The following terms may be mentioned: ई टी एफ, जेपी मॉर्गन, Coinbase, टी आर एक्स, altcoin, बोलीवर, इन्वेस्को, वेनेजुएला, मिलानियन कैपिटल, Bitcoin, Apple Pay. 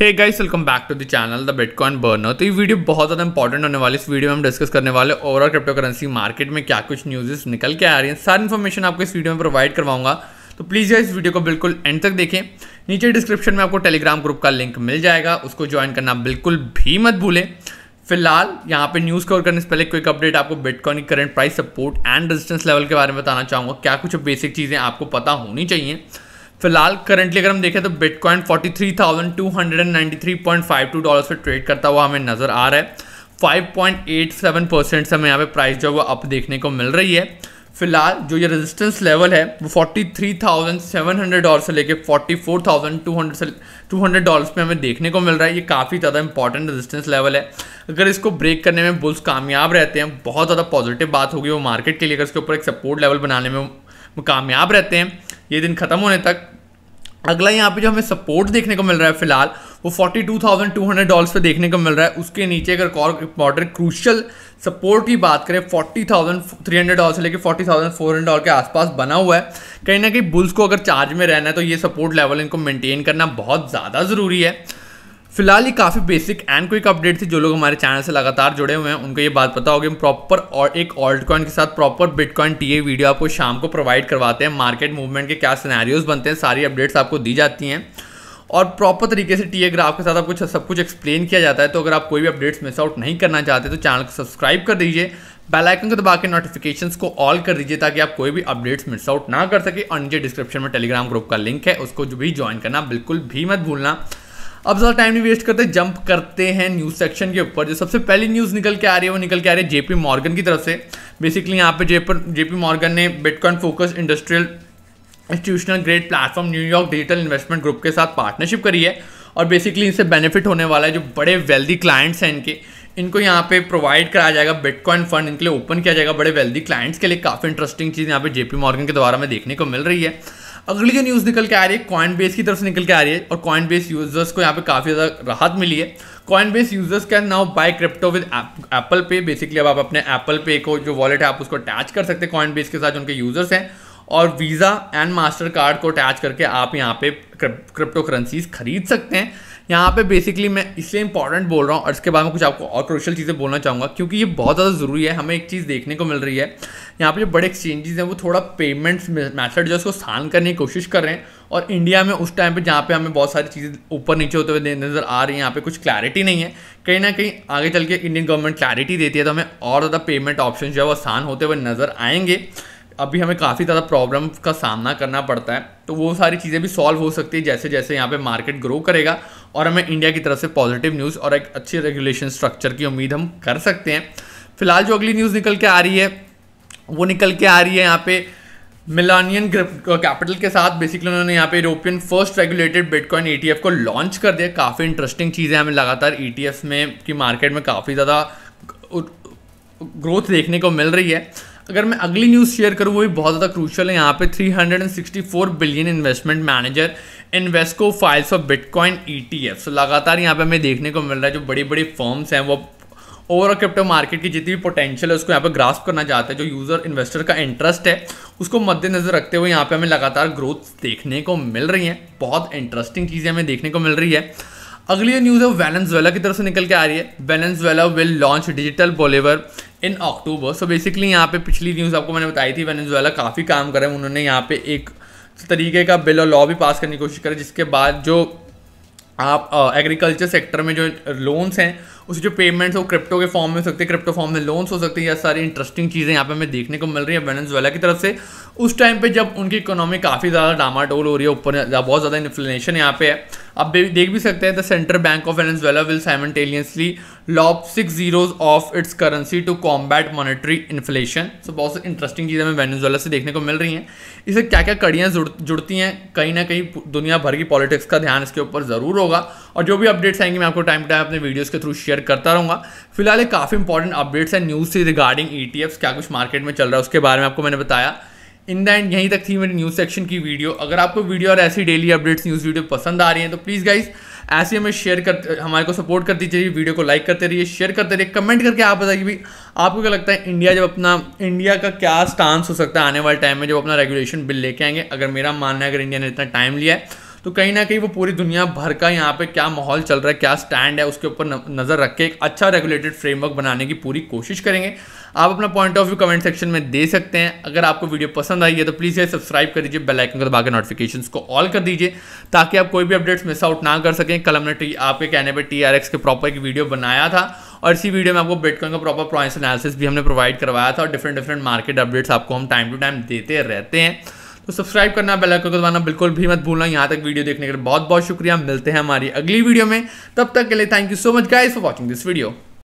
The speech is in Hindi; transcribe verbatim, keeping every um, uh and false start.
Hey guys welcome back to the channel the bitcoin burner. तो ये वीडियो बहुत ज़्यादा इंपॉर्टेंट होने वाली है। इस वीडियो में हम डिस्कस करने वाले ओवरऑल क्रिप्टो करेंसी मार्केट में क्या कुछ न्यूज़ निकल के आ रही है, सारी इन्फॉर्मेशन आपको इस वीडियो में प्रोवाइड करवाऊंगा। तो प्लीज़ इस वीडियो को बिल्कुल एंड तक देखें। नीचे डिस्क्रिप्शन में आपको टेलीग्राम ग्रुप का लिंक मिल जाएगा, उसको ज्वाइन करना बिल्कुल भी मत भूलें। फिलहाल यहाँ पे न्यूज़ कवर करने से पहले क्विक अपडेट, आपको बिटकॉइन की current price, support and resistance level के बारे में बताना चाहूँगा। क्या कुछ बेसिक चीज़ें आपको पता होनी चाहिए। फिलहाल करंटली अगर हम देखें तो bitcoin forty three thousand two hundred ninety three point five two dollars पर ट्रेड करता हुआ हमें नज़र आ रहा है। Five point eight seven percent से हमें यहाँ पे प्राइस जो है वो अप देखने को मिल रही है। फिलहाल जो ये रेजिस्टेंस लेवल है वो forty three thousand seven hundred dollar से लेके forty four thousand two hundred से टू हंड्रेड डॉलर्स पे हमें देखने को मिल रहा है। ये काफ़ी ज़्यादा इंपॉर्टेंट रेजिस्टेंस लेवल है। अगर इसको ब्रेक करने में बुल्स कामयाब रहते हैं, बहुत ज़्यादा पॉजिटिव बात होगी वो मार्केट के लिए। अगर इसके ऊपर एक सपोर्ट लेवल बनाने में वो कामयाब रहते हैं ये दिन ख़त्म होने तक। अगला यहाँ पे जो हमें सपोर्ट देखने को मिल रहा है फिलहाल वो forty two thousand two hundred dollars पे देखने को मिल रहा है। उसके नीचे अगर और इंपॉर्टेंट क्रूशियल सपोर्ट की बात करें forty thousand three hundred dollar से लेकर forty thousand four hundred dollar के आसपास बना हुआ है। कहीं ना कहीं बुल्स को अगर चार्ज में रहना है तो ये सपोर्ट लेवल इनको मेंटेन करना बहुत ज़्यादा ज़रूरी है। फिलहाल ये काफ़ी बेसिक एंड क्विक अपडेट थी। जो लोग हमारे चैनल से लगातार जुड़े हुए हैं उनको ये बात पता होगी, प्रॉपर और एक ऑल्ट कॉइन के साथ प्रॉपर बिटकॉइन टीए वीडियो आपको शाम को प्रोवाइड करवाते हैं। मार्केट मूवमेंट के क्या सिनेरियोज बनते हैं, सारी अपडेट्स आपको दी जाती हैं और प्रॉपर तरीके से टीए ग्राफ के साथ आपको सब कुछ एक्सप्लेन किया जाता है। तो अगर आप कोई भी अपडेट्स मिस आउट नहीं करना चाहते तो चैनल को सब्सक्राइब कर दीजिए, बेल आइकन को दबा के नोटिफिकेशन को ऑल कर दीजिए ताकि आप कोई भी अपडेट्स मिस आउट ना कर सके। और नीचे डिस्क्रिप्शन में टेलीग्राम ग्रुप का लिंक है, उसको भी ज्वाइन करना बिल्कुल भी मत भूलना। अब ज़्यादा टाइम नहीं वेस्ट करते, जंप करते हैं न्यूज़ सेक्शन के ऊपर। जो सबसे पहली न्यूज़ निकल के आ रही है वो निकल के आ रही है जेपी मॉर्गन की तरफ से। बेसिकली यहाँ पे जेपर जेपी मॉर्गन ने bitcoin focus industrial institutional grade platform New York digital investment group के साथ पार्टनरशिप करी है और बेसिकली इनसे बेनिफिट होने वाला है। जो बड़े वेल्दी क्लाइंट्स हैं इनके, इनको यहाँ पे प्रोवाइड कराया जाएगा। बिटकॉइन फंड इनके लिए ओपन किया जाएगा बड़े वेल्दी क्लाइंट्स के लिए। काफ़ी इंटरेस्टिंग चीज़ यहाँ पे जेपी मॉर्गन के द्वारा में देखने को मिल रही है। अगली जो न्यूज़ निकल के आ रही है कॉइनबेस की तरफ से निकल के आ रही है और कॉइनबेस यूजर्स को यहाँ पे काफ़ी ज़्यादा राहत मिली है। Coinbase users can now buy crypto with Apple पे। बेसिकली अब आप अपने एप्पल पे को जो वॉलेट है आप उसको अटैच कर सकते हैं कॉइनबेस के साथ, उनके यूजर्स हैं, और वीज़ा एंड मास्टर कार्ड को अटैच करके आप यहाँ पे क्रिप्टो करेंसीज खरीद सकते हैं। यहाँ पे बेसिकली मैं इसलिए इंपॉर्टेंट बोल रहा हूँ और इसके बारे में कुछ आपको और क्रूशियल चीज़ें बोलना चाहूँगा क्योंकि ये बहुत ज़्यादा ज़रूरी है। हमें एक चीज़ देखने को मिल रही है यहाँ पे जो बड़े एक्सचेंजेस हैं वो थोड़ा पेमेंट्स मैथड जो है उसको आसान करने की कोशिश कर रहे हैं। और इंडिया में उस टाइम पे जहाँ पे हमें बहुत सारी चीज़ें ऊपर नीचे होते हुए नज़र आ रही है, यहाँ पे कुछ क्लैरिटी नहीं है। कहीं ना कहीं आगे चल के इंडियन गवर्नमेंट क्लैरिटी देती है तो हमें और ज़्यादा पेमेंट ऑप्शन जो है वो आसान होते हुए नज़र आएंगे। अभी हमें काफ़ी ज़्यादा प्रॉब्लम का सामना करना पड़ता है तो वो सारी चीज़ें भी सॉल्व हो सकती है जैसे जैसे यहाँ पे मार्केट ग्रो करेगा और हमें इंडिया की तरफ से पॉजिटिव न्यूज़ और एक अच्छे रेगुलेशन स्ट्रक्चर की उम्मीद हम कर सकते हैं। फिलहाल जो अगली न्यूज़ निकल के आ रही है वो निकल के आ रही है यहाँ पे मिलानियन कैपिटल के साथ। बेसिकली उन्होंने यहाँ पे European first regulated bitcoin ई टी एफ को लॉन्च कर दिया। काफ़ी इंटरेस्टिंग चीज़ें हमें लगातार ई टी एफ में की मार्केट में काफ़ी ज़्यादा ग्रोथ देखने को मिल रही है। अगर मैं अगली न्यूज़ शेयर करूँ वो भी बहुत ज़्यादा क्रूशियल है। यहाँ पे three hundred sixty four billion investment manager इन्वेस्को files for bitcoin ई टी एफ। लगातार यहाँ पे हमें देखने को मिल रहा है जो बड़ी बड़ी फर्म्स हैं वो ओवरऑल क्रिप्टो मार्केट की जितनी भी पोटेंशियल है उसको यहाँ पे ग्रास्प करना चाहते हैं। जो यूज़र इन्वेस्टर का इंटरेस्ट है उसको मद्देनजर रखते हुए यहाँ पर हमें लगातार ग्रोथ देखने को मिल रही है। बहुत इंटरेस्टिंग चीज़ें हमें देखने को मिल रही है। अगली जो न्यूज़ है वेनेजुएला की तरफ से निकल के आ रही है। वेनेजुएला will launch digital बोलीवर in October. So basically यहाँ पे पिछली न्यूज़ आपको मैंने बताई थी वेनेजुएला काफ़ी काम कर रहे हैं। उन्होंने यहाँ पे एक तरीके का बिल और लॉ भी पास करने की कोशिश करी जिसके बाद जो आप एग्रीकल्चर सेक्टर में जो लोन्स हैं उस जो पेमेंट्स वो क्रिप्टो के फॉर्म में हो सकते हैं, क्रिप्टो फॉर्म में लोन्स हो सकते हैं। यह सारी इंटरेस्टिंग चीज़ें यहाँ पे हमें देखने को मिल रही है वेनेजुएला की तरफ से। उस टाइम पे जब उनकी इकोनॉमी काफ़ी ज़्यादा डामाडोल हो रही है, ऊपर बहुत ज़्यादा इन्फ्लेशन यहाँ पे है, आप देख भी सकते हैं। The central bank of वेनेजुएला will simultaneously lop six zeros of its currency to combat monetary inflation. So बहुत सी इंटरेस्टिंग चीज़ें हमें वेनेजुएला से देखने को मिल रही हैं। इससे क्या क्या कड़ियाँ जुड़ जुड़ती हैं, कहीं ना कहीं दुनिया भर की पॉलिटिक्स का ध्यान इसके ऊपर ज़रूर होगा। और जो भी अपडेट्स आएंगे मैं आपको टाइम टू टाइम अपने वीडियोज़ के थ्रू शेयर करता रहूँगा। फिलहाल ये काफ़ी इंपॉर्टेंट अपडेट्स हैं न्यूज़ से रिगार्डिंग ई टी एफ्स, क्या कुछ मार्केट में चल रहा है उसके बारे में आपको मैंने बताया। इन द एंड यहीं तक थी मेरी न्यूज़ सेक्शन की वीडियो। अगर आपको वीडियो और ऐसी डेली अपडेट्स न्यूज़ वीडियो पसंद आ रही हैं तो प्लीज़ गाइस ऐसे हमें शेयर कर हमारे को सपोर्ट करती चाहिए। वीडियो को लाइक करते रहिए, शेयर करते रहिए, कमेंट करके आप बताइए भी आपको क्या लगता है इंडिया जब अपना इंडिया का क्या स्टांस हो सकता है आने वाले टाइम में जब अपना रेगुलेशन बिल लेके आएंगे। अगर मेरा मानना है अगर इंडिया ने इतना टाइम लिया है तो कहीं ना कहीं वो पूरी दुनिया भर का यहाँ पे क्या माहौल चल रहा है, क्या स्टैंड है, उसके ऊपर नज़र रख के एक अच्छा रेगुलेटेड फ्रेमवर्क बनाने की पूरी कोशिश करेंगे। आप अपना point of view comment section में दे सकते हैं। अगर आपको वीडियो पसंद आई है तो प्लीज़ ये सब्सक्राइब कर दीजिए, बेल आइकन को दबा के नोटिफिकेशन को ऑल कर दीजिए ताकि आप कोई भी अपडेट्स मिस आउट ना कर सकें। कल हमने टी आपके कहने पर टी आर एक्स के प्रॉपर एक वीडियो बनाया था और इसी वीडियो में आपको बिटकॉइन का प्रॉपर प्राइस एनालिसिस भी हमने प्रोवाइड करवाया था और डिफरेंट डिफरेंट मार्केट अपडेट्स आपको हम टाइम टू टाइम देते रहते हैं। तो सब्सक्राइब करना, बेल आइकन को दबाना बिल्कुल भी मत भूलना। यहाँ तक वीडियो देखने के लिए बहुत बहुत शुक्रिया। मिलते हैं हमारी अगली वीडियो में, तब तक के लिए thank you so much guys for watching this video.